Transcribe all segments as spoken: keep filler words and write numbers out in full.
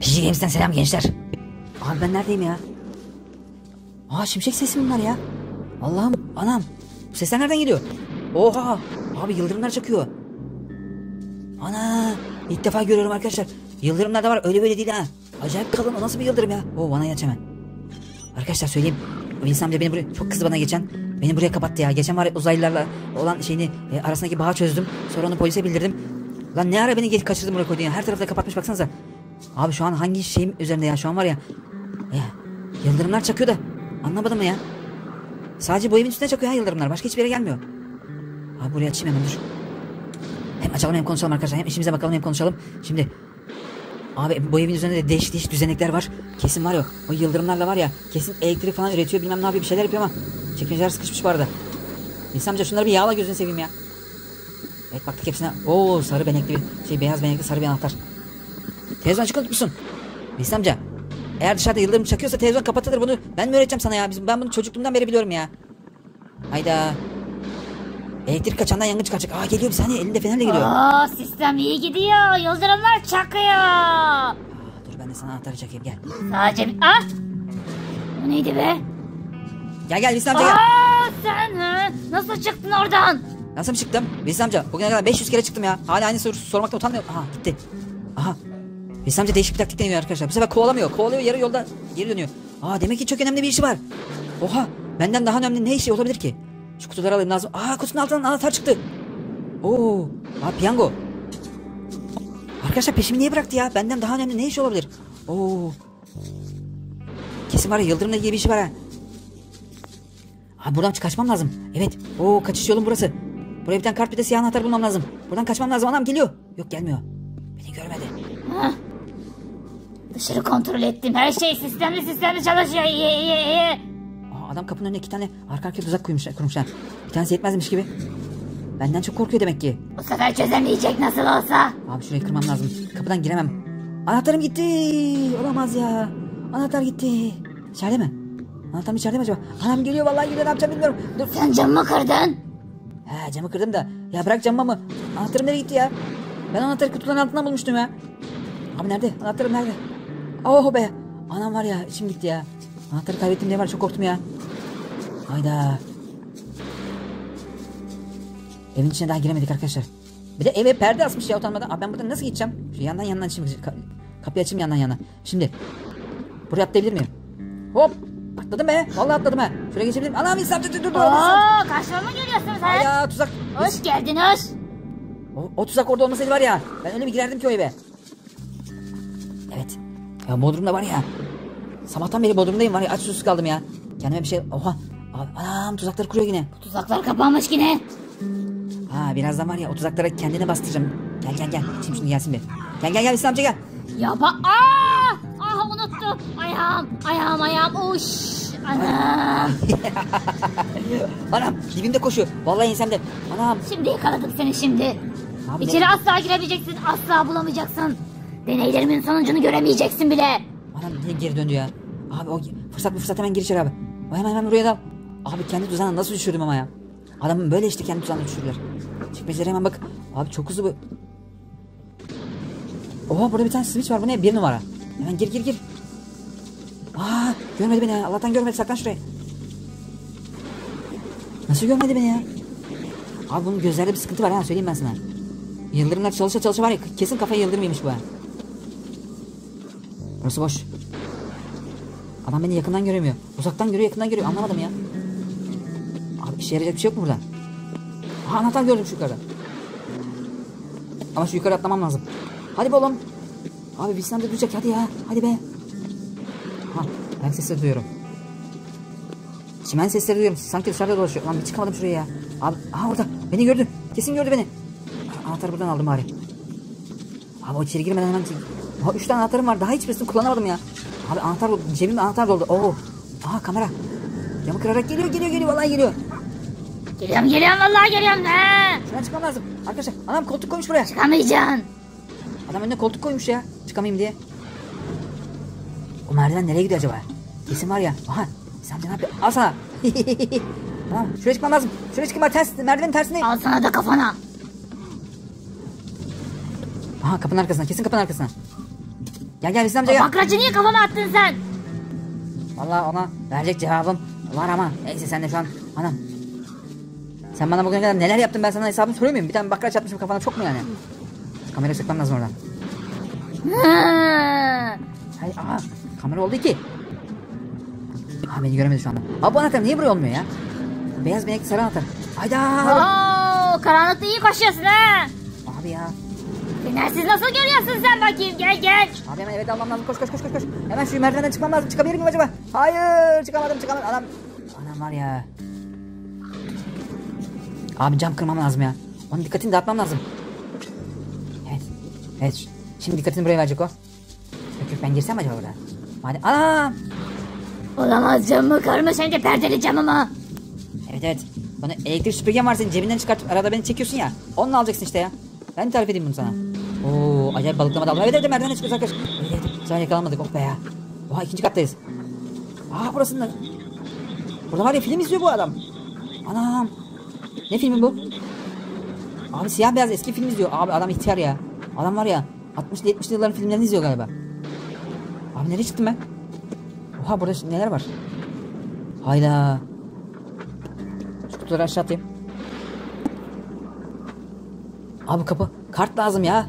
P J Games'ten selam gençler. Abi ben neredeyim ya? Aa şimşek sesi bunlar ya. Allah'ım anam. Bu sesler nereden geliyor? Oha. Abi yıldırımlar çakıyor. Ana. İlk defa görüyorum arkadaşlar. Yıldırımlar da var, öyle böyle değil ha. Acayip kalın, o nasıl bir yıldırım ya? O bana yaç hemen. Arkadaşlar söyleyeyim. Wilson bile beni buraya çok kızdı bana geçen. Beni buraya kapattı ya. Geçen var uzaylılarla olan şeyini e, arasındaki bağı çözdüm. Sonra onu polise bildirdim. Lan ne ara beni geç kaçırdım buraya koydun ya. Her tarafı da kapatmış baksanıza. Abi şu an hangi şeyim üzerinde ya? Şu an var ya. E, yıldırımlar çakıyor da. Anlamadım mı ya? Sadece bu evin üstüne çakıyor ha yıldırımlar. Başka hiçbir yere gelmiyor. Abi buraya açayım hemen dur. Hem açalım hem konuşalım arkadaşlar. Hem işimize bakalım hem konuşalım. Şimdi. Abi bu evin üzerinde de değişik değişik düzenekler var. Kesin var ya. O yıldırımlarla var ya. Kesin elektrik falan üretiyor. Bilmem ne yapıyor. Bir şeyler yapıyor ama. Çekmeceler sıkışmış bu arada. Neyse amca şunları bir yağla gözünü seveyim ya. Evet baktık hepsine. Ooo sarı benekli bir şey. Beyaz benekli sarı bir anahtar. Televizyon açık unutmuşsun. Neyse amca. Eğer dışarıda yıldırım çakıyorsa televizyon kapatılır bunu. Ben mi öğreteceğim sana ya? Ben bunu çocukluğumdan beri biliyorum ya. Hayda. Elektrik kaçandan yangın çıkacak. Aa geliyor bir saniye. Elinde fenerle geliyor. Ooo sistem iyi gidiyor. Yıldırımlar çakıyor. Aa, dur ben de sana anahtarı çakayım gel. Sadece bir... Aa! Bu neydi be? Gel gel Wilson amca gel. Aa, sen ha? Nasıl çıktın oradan? Nasıl mı çıktım? Wilson amca bugüne kadar beş yüz kere çıktım ya. Hala aynı soru sormakta utanmıyorum. Aha gitti. Aha. Wilson amca değişik bir taktik deniyor arkadaşlar. Bu sefer kovalamıyor. Kovalıyor yarı yolda geri dönüyor. Aa demek ki çok önemli bir işi var. Oha benden daha önemli ne işi olabilir ki? Şu kutuları alayım lazım. Aa kutunun altından anahtar çıktı. Oo. Aa piyango. Arkadaşlar peşimi niye bıraktı ya? Benden daha önemli ne işi olabilir? Oo. Kesin var ya yıldırımla ilgili bir işi var ha. Abi buradan kaçmam lazım. Evet. Oo kaçış yolum burası. Buraya bir tane kart bir de siyah anahtar bulmam lazım. Buradan kaçmam lazım. Anam geliyor. Yok gelmiyor. Beni görmedi. Hah. Dışarı kontrol ettim. Her şey sistemli sistemli çalışıyor. İyi iyi iyi. Aa, adam kapının önüne iki tane arka arkaya tuzak kurmuşlar. kurmuşlar. Bir tanesi yetmezmiş gibi. Benden çok korkuyor demek ki. Bu sefer çözemeyecek nasıl olsa. Abi şurayı kırmam lazım. Kapıdan giremem. Anahtarım gitti. Olamaz ya. Anahtar gitti. İçeride mi? Anahtarım içeride mi acaba? Anam geliyor vallahi geliyor ne yapacağım bilmiyorum. Dur. Sen camı kırdın. He camı kırdım da. Ya bırak camı mı? Anahtarım nereye gitti ya? Ben anahtarı kutuların altından bulmuştum ya. Abi nerede? Anahtarım nerede? Oh be. Anam var ya içim gitti ya. Anahtarı kaybettim diye var çok korktum ya. Hayda. Evin içine daha giremedik arkadaşlar. Bir de eve perde asmış ya utanmadan. Abi ben buradan nasıl gideceğim? Şu yandan yandan şimdi kapıyı açayım yandan yana. Şimdi. Buraya atlayabilir miyim? Hop. Atladım be. Vallahi atladım ha. Şuraya geçebilirim. Anam İslam dur dur. Ooo karşıma mı geliyorsunuz ha? Ya tuzak. Hoş geldin hoş. O, o tuzak orada olmasaydı var ya. Ben öyle mi girerdim ki o eve? Evet. Ya bodrumda var ya. Sabahtan beri bodrumdayım var ya. Aç susuz kaldım ya. Kendime bir şey. Oha. Abi, anam tuzakları kuruyor yine. Bu tuzaklar kapanmış yine. Ha birazdan var ya o tuzaklara kendine bastıracağım. Gel gel gel. Şimdi şimdi gelsin bir. Gel gel gel İslam amca gel. Ya bak. Ah unuttum. Ayağım, ayağım, ayağım. Uş. Anam. Anam dibimde koşuyor. Vallahi ensemde. Anam. Şimdi yakaladım seni şimdi. Abi İçeri ne? Asla girebileceksin. Asla bulamayacaksın. Deneylerimin sonucunu göremeyeceksin bile. Anam niye geri döndü ya? Abi o fırsat bir fırsat hemen gir içeri abi. O hemen hemen buraya dal. Abi kendi tuzağına nasıl düşürdüm ama ya. Adamın böyle işte kendi tuzağına düşürürler. Çekmecelere hemen bak. Abi çok hızlı bu. Oha burada bir tane switch var. Bu ne? Bir numara. Hemen gir gir gir. Aa görmedi beni ya. Allah'tan görmedi. Saklan şuraya. Nasıl görmedi beni ya? Abi bunun gözlerde bir sıkıntı var ha. Söyleyeyim ben sana. Yıldırımlar çalışa çalışa var ya. Kesin kafayı yıldırmaymış bu ha. Burası boş. Adam beni yakından göremiyor. Uzaktan görüyor yakından görüyor. Anlamadım ya. Abi işe yarayacak bir şey yok mu burada? Aha anahtar gördüm şu yukarıda. Ama şu yukarı atlamam lazım. Hadi be oğlum. Abi Wilson da duyacak hadi ya. Hadi be. Ha, ben sesleri duyuyorum. Çimen sesleri duyuyorum. Sanki dışarıda dolaşıyor. Lan bir çıkamadım şuraya ya. Abi aha orada. Beni gördü. Kesin gördü beni. Anahtarı buradan aldım bari. Abi o içeri girmeden hemen. Aha üç tane anahtarım var. Daha hiçbirisini kullanamadım ya. Abi anahtar doldu. Cebimde anahtar doldu. Oo. Aha kamera. Camı kırarak geliyor geliyor geliyor. Vallahi geliyor. Geliyorum geliyorum vallahi geliyorum. He. Şuradan çıkmam lazım. Arkadaşlar anam koltuk koymuş buraya. Çıkamayacaksın. Adam önüne koltuk koymuş ya. Çıkamayayım diye. O merdiven nereye gidiyor acaba? Kesin var ya. Aha. Sen de ne yapıyorsun? Al sana. Tamam. Şuraya çıkmam lazım. Şuraya çıkayım var. Ters, merdivenin tersine. Al sana da kafana. Aha kapının arkasına. Kesin kapının arkasına. Gel gel İslamca gel. Bakracı niye kafama attın sen? Valla ona verecek cevabım var ama neyse sen de şu an anam. Sen bana bugüne kadar neler yaptın, ben sana hesabımı soruyor muyum? Bir tane bakraç atmışım kafana, çok mu yani? Şu kamerayı sıkmam lazım oradan. Hayır aa kamera oldu ki. Aa beni göremedi şu anda. Abi bu anahtar niye buraya olmuyor ya? Beyaz benekli sarı anahtar. Hayda. Ooo karanlıkta iyi koşuyorsun ha. Abi ya. Fenersiz nasıl görüyorsun sen bakayım, gel gel. Abi hemen evet almam lazım, koş koş koş koş. Hemen şu merdivenden çıkmam lazım, çıkabilir miyim acaba? Hayır çıkamadım çıkamadım. Adam, anam var ya. Abi cam kırmam lazım ya. Onun dikkatini dağıtmam lazım. Evet. Evet. Şimdi dikkatini buraya verecek o. Yok yok ben girsem acaba burada? Madem... Anam! Olamaz, camı kırmış hem de perdeli camımı. Evet evet. Bana elektrik süpürgen var senin cebinden çıkartıp arada beni çekiyorsun ya. Onunla alacaksın işte ya. Ben tarif edeyim bunu sana. Oo acayip balıklama dalga. Evet evet merdivene çıkıyoruz arkadaş. Evet evet. Sonra yakalanmadık oh be ya. Oha ikinci kattayız. Aa burasında. Burada var ya film izliyor bu adam. Anam. Ne filmi bu? Abi siyah beyaz eski film izliyor. Abi adam ihtiyar ya. Adam var ya altmışlı yetmişli yılların filmlerini izliyor galiba. Abi nereye çıktım ben? Oha burada neler var? Hayda. Şu kutuları aşağı atayım. Abi kapı. Kart lazım ya.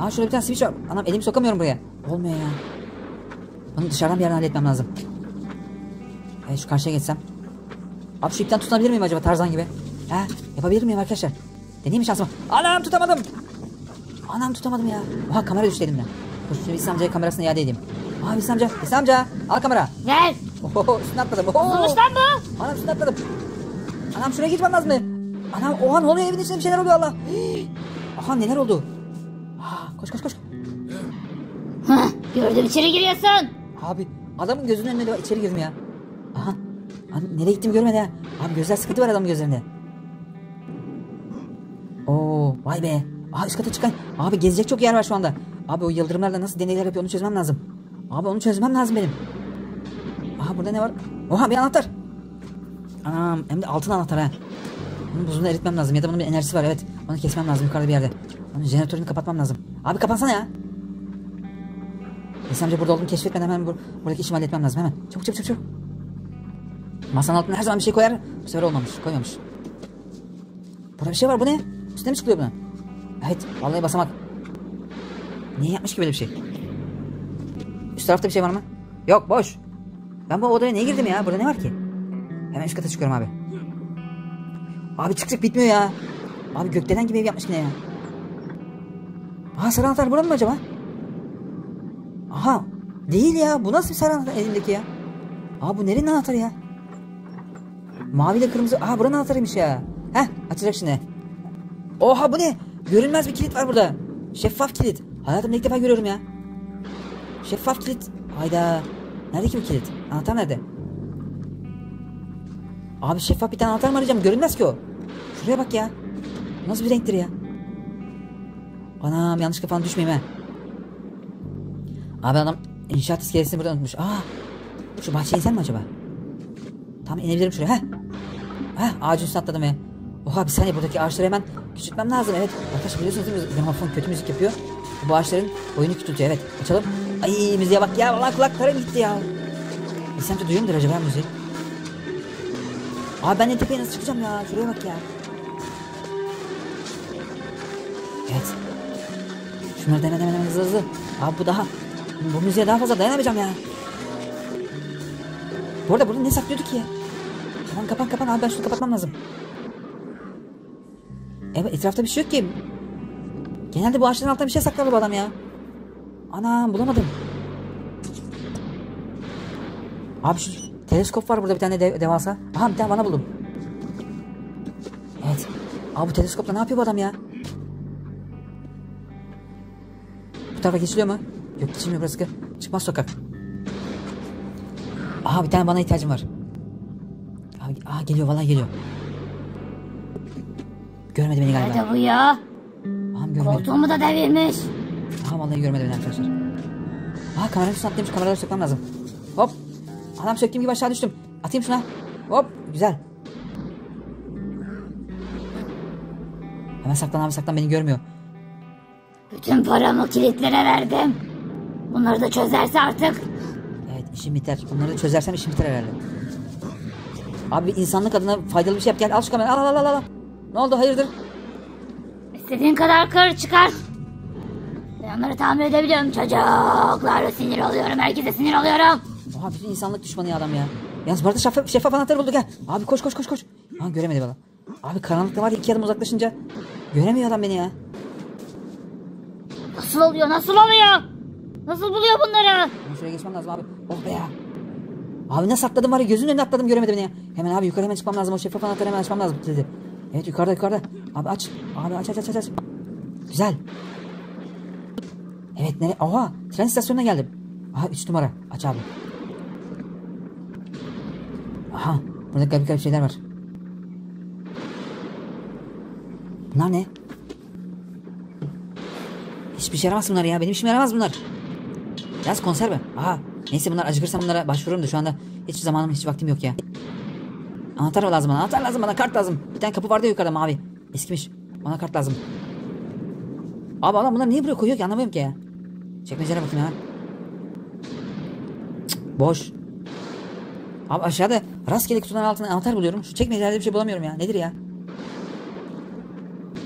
Aa şurada bir tane switch var. Anam elimi sokamıyorum buraya. Olmuyor ya. Bunu dışarıdan bir yerden halletmem lazım. Evet şu karşıya geçsem. Abi şu ipten tutunabilir miyim acaba Tarzan gibi? Ha, yapabilir miyim arkadaşlar? Deneyim şansımı. Anam tutamadım. Anam tutamadım ya. Oha kamera düştü elimden. Dur şimdi İslam amcaya kamerasını iade edeyim. Abi İslam amca, İslam amca al kamera. Gel. Oho üstüne atladım. Tutulmuş lan bu. Anam üstüne atladım. Anam şuraya gitmem lazım mı? Anam oha ne oluyor evin içinde, bir şeyler oluyor Allah. Hii. Aha neler oldu? Aa, koş koş koş. Hah gördüm içeri giriyorsun. Abi adamın gözünün önünde içeri girdim ya. Aha. Abi, nereye gittim görmedi ha. Abi gözler sıkıntı var adamın gözlerinde. Oo vay be. Aa üst kata çıkan. Abi gezecek çok yer var şu anda. Abi o yıldırımlarla nasıl deneyler yapıyor onu çözmem lazım. Abi onu çözmem lazım benim. Aha burada ne var? Oha bir anahtar. Anam hem de altın anahtar ha. Bunu buzunda eritmem lazım ya da bunun bir enerjisi var evet. Onu kesmem lazım yukarıda bir yerde. Onun jeneratörünü kapatmam lazım. Abi kapansana ya. İslamca burada olduğumu keşfetmeden hemen bur buradaki işimi halletmem lazım hemen. Çabuk çabuk çabuk. Masanın altına her zaman bir şey koyar. Bu sefer olmamış koymamış. Burada bir şey var bu ne? Üstüne mi çıkılıyor buna? Evet vallahi basamak. Niye yapmış ki böyle bir şey? Üst tarafta bir şey var mı? Yok boş. Ben bu odaya niye girdim ya? Burada ne var ki? Hemen üst kata çıkıyorum abi. Abi çık çık bitmiyor ya. Abi gökdelen gibi ev yapmış yine ya. Aha sarı anahtar burada mı acaba? Aha değil ya, bu nasıl bir sarı anahtar elindeki ya? Aa bu nerenin anahtarı ya? Mavi ile kırmızı. Aha buranın anahtarıymış ya. Heh açacak şimdi. Oha bu ne? Görünmez bir kilit var burada. Şeffaf kilit. Hayatımda ilk defa görüyorum ya. Şeffaf kilit. Hayda. Nerede ki bu kilit? Anahtar nerede? Abi şeffaf bir tane anahtar mı arayacağım? Görünmez ki o. Şuraya bak ya. Nasıl bir renktir ya? Anam yanlış kafana düşmeyeyim he. Abi adam inşaat iskelesini burada unutmuş. Aa. Şu bahçeye insan mı acaba? Tam inebilirim şuraya. Heh. Heh ağacın üstüne atladım ya. Oha bir saniye buradaki ağaçları hemen küçültmem lazım. Evet arkadaşlar biliyorsunuz değil mi? Gramofon kötü müzik yapıyor. Bu ağaçların boyunu küçültüyor. Evet açalım. Ay müziğe bak ya. Vallahi kulaklarım gitti ya. İslamca duyuyor mudur acaba müziği? Abi ben de tepeye nasıl çıkacağım ya? Şuraya bak ya. Evet. Şunları dene dene dene hızlı hızlı. Abi bu daha. Bu müziğe daha fazla dayanamayacağım ya. Bu arada burada ne saklıyordu ki ya? Kapan kapan kapan abi ben şunu kapatmam lazım. Evet etrafta bir şey yok ki. Genelde bu ağaçların altında bir şey saklardı bu adam ya. Anam bulamadım. Abi şu teleskop var burada bir tane de devasa. Aha bir tane bana buldum. Evet. Abi bu teleskopla ne yapıyor bu adam ya? Bu tarafa geçiliyor mu? Yok geçilmiyor burası ki. Çıkmaz sokak. Aha bir tane bana ihtiyacım var. Aha geliyor vallahi geliyor. Görmedi beni galiba. Nerede bu ya? Ağam görmedi. Koltuğumu da devirmiş. Aha vallahi görmedi beni arkadaşlar. Aha kameranın üstüne atlayamış, kameraları sökmem lazım. Hop. Adam söktüğüm gibi aşağı düştüm. Atayım şuna. Hop güzel. Hemen saklan abi saklan, beni görmüyor. Bütün paramı kilitlere verdim. Bunları da çözerse artık. Evet, işim biter. Bunları çözersem işim biter herhalde. Abi insanlık adına faydalı bir şey yap, gel al şu kamerayı, al al al al. Ne oldu, hayırdır? İstediğin kadar kır çıkar. Ben onları tamir edebiliyorum çocuklar. Sinir oluyorum, herkese sinir oluyorum. Oha, bütün insanlık düşmanı ya adam ya. Yalnız bu arada şeffaf, şeffaf anahtarı bulduk ha. Abi koş koş koş koş. Ha, göremedi bana. Abi karanlıkta var ya, iki adım uzaklaşınca göremiyor adam beni ya. Nasıl oluyor, nasıl oluyor? Nasıl buluyor bunları? Ben şuraya geçmem lazım abi. Oh be ya. Abi nasıl atladım var ya, gözünün önüne atladım, göremedi beni ya. Hemen abi yukarı hemen çıkmam lazım, o şeffaf anahtarı hemen açmam lazım dedi. Evet, yukarıda yukarıda. Abi aç. Abi aç aç aç aç. Güzel. Evet nereye? Oha, tren istasyonuna geldim. Aha üç numara. Aç abi. Aha, burada garip garip şeyler var. Bunlar ne? Hiçbir şey yaramaz bunlar ya. Benim işime yaramaz bunlar. Biraz konserve. Aha. Neyse, bunlar acıkırsam bunlara başvururum da şu anda hiç zamanım, hiç vaktim yok ya. Anahtar lazım bana. Anahtar lazım bana. Kart lazım. Bir tane kapı vardı yukarıda mavi. Eskimiş. Bana kart lazım. Abi adam bunları niye buraya koyuyor ki? Anlamıyorum ki ya. Çekmecelere bakayım ya. Cık, boş. Abi aşağıda rastgele kutuların altında anahtar buluyorum. Şu çekmecelerde bir şey bulamıyorum ya. Nedir ya?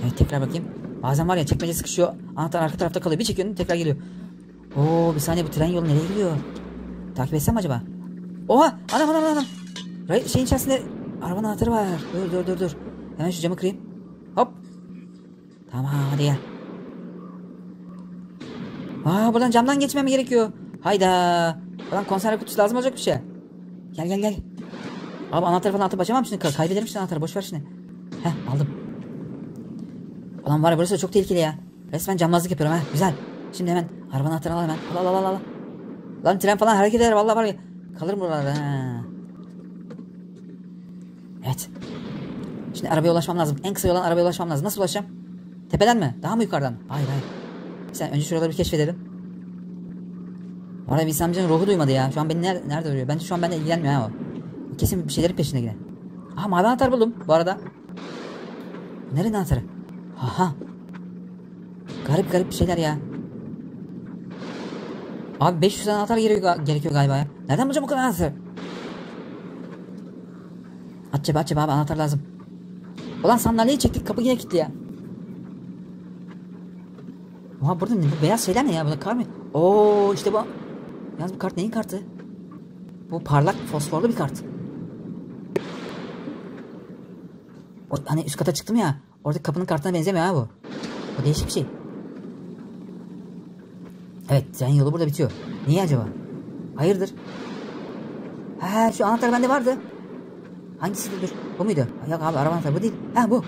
Evet, tekrar bakayım. Bazen var ya, çekmece sıkışıyor. Anahtar arka tarafta kalıyor. Bir çekiyorsun tekrar geliyor. Oo, bir saniye, bu tren yolu nereye gidiyor? Takip etsem acaba? Oha! Adam adam adam. Şeyin içerisinde arabanın anahtarı var. Dur dur dur dur. Hemen şu camı kırayım. Hop. Tamam, hadi gel. Aa, buradan camdan geçmem gerekiyor. Hayda. Buradan konserve kutusu lazım olacak bir şey. Gel gel gel. Abi anahtarı falan atıp açamam şimdi. Kaybederim şimdi anahtarı. Boş ver şimdi. Heh, aldım. Ulan var ya, burası çok tehlikeli ya. Resmen camlazlık yapıyorum ha. Güzel. Şimdi hemen arabanın anahtarını al hemen. Al al al al. Lan tren falan hareket eder. Vallahi var ya. Kalırım buralarda ha. Evet. Şimdi arabaya ulaşmam lazım. En kısa yoldan arabaya ulaşmam lazım. Nasıl ulaşacağım? Tepeden mi? Daha mı yukarıdan? Hayır hayır. Sen önce şuraları bir keşfedelim. Bu arada Wilson amcanın ruhu duymadı ya. Şu an beni nerede, nerede arıyor? Bence şu an benimle ilgilenmiyor ha o. Kesin bir şeylerin peşine gider. Aha, mavi anahtar buldum bu arada. Nerenin anahtarı? Aha. Garip garip bir şeyler ya. Abi beş yüz tane anahtar gerekiyor galiba ya. Nereden bulacağım bu kadar anahtarı? Aç cebe aç cebe abi, anahtar lazım. Ulan sandalyeyi çektik, kapı yine kilitli ya. Oha, burada ne, bu beyaz şeyler ne ya? Burada kar mı? Ooo, işte bu. Yalnız bu kart neyin kartı? Bu parlak fosforlu bir kart. O, hani üst kata çıktım ya. Orada kapının kartına benzemiyor ha bu. Bu değişik bir şey. Evet, tren yolu burada bitiyor. Niye acaba? Hayırdır? He, şu anahtar bende vardı. Hangisidir? Dur. Bu muydu? Yok abi, araba anahtarı bu değil. Ha bu.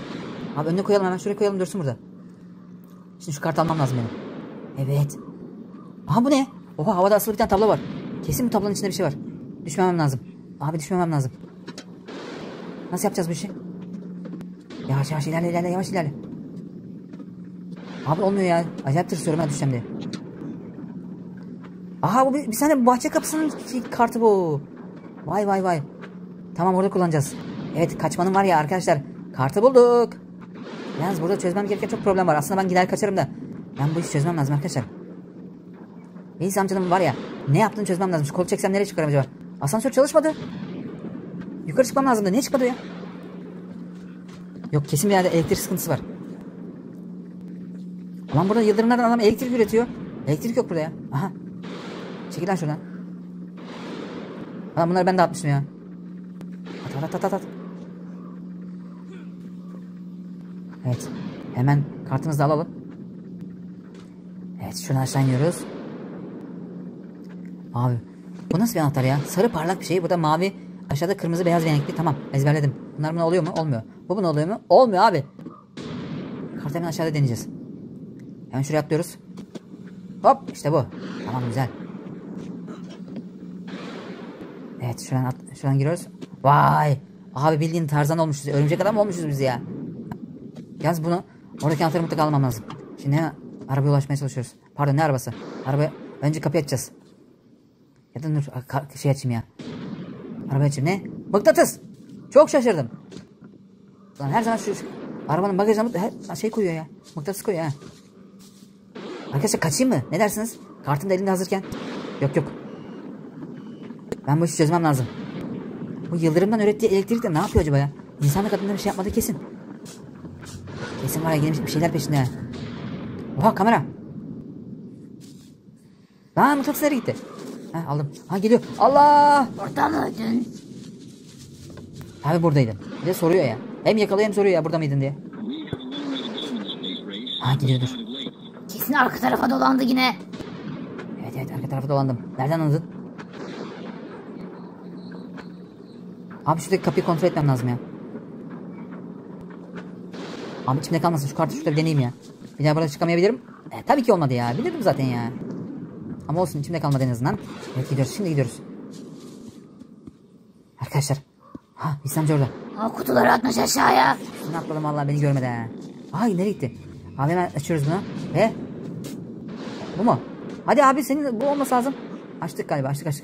Abi önüne koyalım, hemen şuraya koyalım, dursun burada. Şimdi şu kartı almam lazım benim. Evet. Aha, bu ne? Oha, havada asılı bir tane tablo var. Kesin bu tablonun içinde bir şey var. Düşmemem lazım. Abi düşmemem lazım. Nasıl yapacağız bu işi? Yavaş yavaş ilerle ilerle yavaş ilerle. Abi olmuyor ya. Acayip tırsıyorum ben düşeceğim diye. Aha, bu bir, bir saniye, bahçe kapısının kartı bu. Vay vay vay. Tamam, orada kullanacağız. Evet, kaçmanın var ya arkadaşlar. Kartı bulduk. Yalnız burada çözmem gereken çok problem var. Aslında ben gider kaçarım da. Ben bu işi çözmem lazım arkadaşlar. Bilis amcanın var ya, ne yaptığını çözmem lazım. Şu kolu çeksem nereye çıkarım acaba? Asansör çalışmadı. Yukarı çıkmam lazımdı. Niye çıkmadı ya? Yok, kesin bir yerde elektrik sıkıntısı var. Ulan burada yıldırımlardan adam elektrik üretiyor. Elektrik yok burada ya. Aha. Çekil lan şuradan. Ulan bunları ben de atmışım ya. At at at at at. Evet. Hemen kartımızı da alalım. Evet, şunu aşağı iniyoruz. Abi bu nasıl bir anahtar ya? Sarı parlak bir şey. Burada mavi. Aşağıda kırmızı beyaz renkli. Tamam, ezberledim. Bunlar buna oluyor mu? Olmuyor. Bu buna oluyor mu? Olmuyor abi. Kartı hemen aşağıda deneyeceğiz. Hemen şuraya atlıyoruz. Hop, işte bu. Tamam, güzel. Evet, şuradan, at, şuradan giriyoruz. Vay. Abi bildiğin Tarzan olmuşuz. Örümcek adam olmuşuz biz ya. Yalnız bunu, oradaki anahtarı mutlaka almam lazım. Şimdi hemen arabaya ulaşmaya çalışıyoruz. Pardon, ne arabası? Arabaya önce kapıyı açacağız. Ya da dur, şey açayım ya. Arabayı açayım, ne? Mıknatıs! Çok şaşırdım. Lan her zaman şu, şu arabanın bagajına her şey koyuyor ya. Mıknatıs koyuyor ha. Arkadaşlar kaçayım mı? Ne dersiniz? Kartın da elinde hazırken. Yok yok. Ben bu işi çözmem lazım. Bu Yıldırım'dan ürettiği elektrikle ne yapıyor acaba ya? İnsanla kadınların bir şey yapmadığı kesin. Kesin var ya, gelmiş bir şeyler peşinde. Oha kamera. Haa mutfak nereye gitti? Ha aldım. Ha geliyor. Allah! Burada mıydın? Tabi buradaydım. Bir de soruyor ya. Hem yakalıyor hem soruyor ya burada mıydın diye. Ha gidiyor dur. Kesin arka tarafa dolandı yine. Evet evet arka tarafa dolandım. Nereden anladın? Abi şuradaki kapıyı kontrol etmem lazım ya. Abi içimde kalmasın, şu kartı şurada bir deneyeyim ya. Bir daha burada çıkamayabilirim. E, tabii ki olmadı ya. Bilirdim zaten ya. Ama olsun, içimde kalmadı en azından. Evet gidiyoruz, şimdi gidiyoruz. Arkadaşlar. Ha İslamcı orada. Ama kutuları atmış aşağıya. Bunu atladım vallahi beni görmedi ha. Ay nereye gitti? Abi hemen açıyoruz bunu. Ve bu mu? Hadi abi senin bu olması lazım. Açtık galiba, açtık açtık.